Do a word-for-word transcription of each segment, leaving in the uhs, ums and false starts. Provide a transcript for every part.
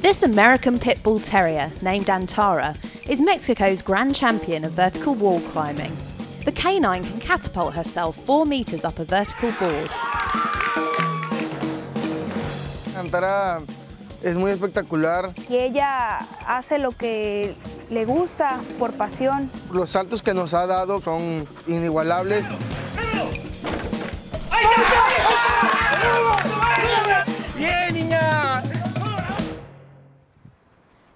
This American Pit Bull Terrier, named Antara, is Mexico's grand champion of vertical wall climbing. The canine can catapult herself four metres up a vertical board. Antara es muy espectacular. Y ella hace lo que le gusta por pasión. Los saltos que nos ha dado son inigualables.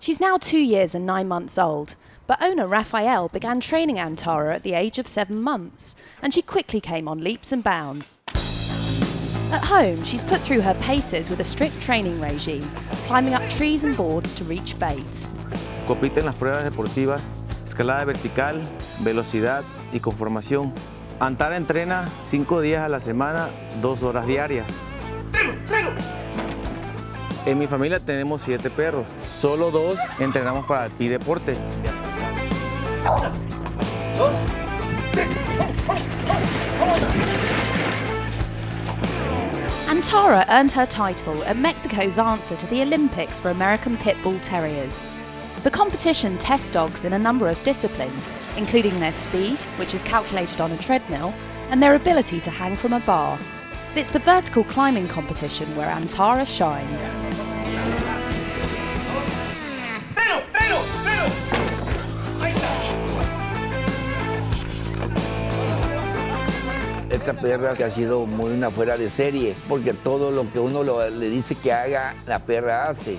She's now two years and nine months old, but owner Rafael began training Antara at the age of seven months, and she quickly came on leaps and bounds. At home, she's put through her paces with a strict training regime, climbing up trees and boards to reach bait. Compite en las pruebas deportivas, escalada vertical, velocidad y conformación. Antara entrena cinco días a la semana, dos horas diarias. En mi familia tenemos siete perros, solo dos entrenamos para el deporte. Antara earned her title at Mexico's answer to the Olympics for American Pit Bull Terriers. The competition tests dogs in a number of disciplines, including their speed, which is calculated on a treadmill, and their ability to hang from a bar. It's the vertical climbing competition where Antara shines. Esta perra que ha sido muy una fuera de serie, porque todo lo que uno lo, le dice que haga, la perra hace.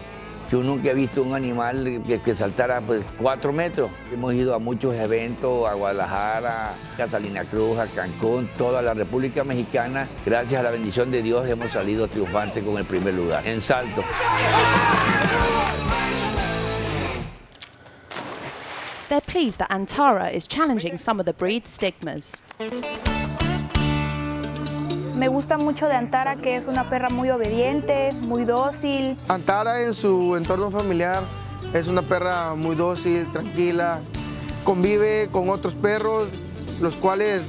Yo nunca he visto un animal que, que saltara pues, cuatro metros. Hemos ido a muchos eventos, a Guadalajara, a Salina Cruz, a Cancún, toda la República Mexicana. Gracias a la bendición de Dios hemos salido triunfantes con el primer lugar, en salto. They're pleased that Antara is challenging some of the breed's stigmas. Me gusta mucho de Antara, que es una perra muy obediente, muy dócil. Antara en su entorno familiar es una perra muy dócil, tranquila. Convive con otros perros, los cuales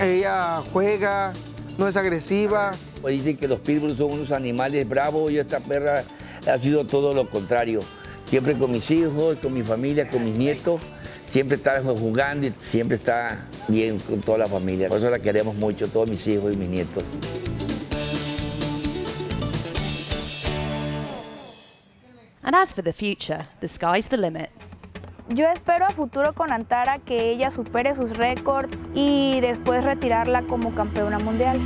ella juega, no es agresiva. Dicen que los pitbulls son unos animales bravos y esta perra ha sido todo lo contrario. Siempre con mis hijos, con mi familia, con mis nietos. Siempre está jugando y siempre está bien con toda la familia. Por eso la queremos mucho, todos mis hijos y mis nietos. And as for the future, the sky's the limit. Yo espero a futuro con Antara que ella supere sus récords y después retirarla como campeona mundial.